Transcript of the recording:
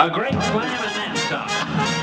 A great slam and that stuff.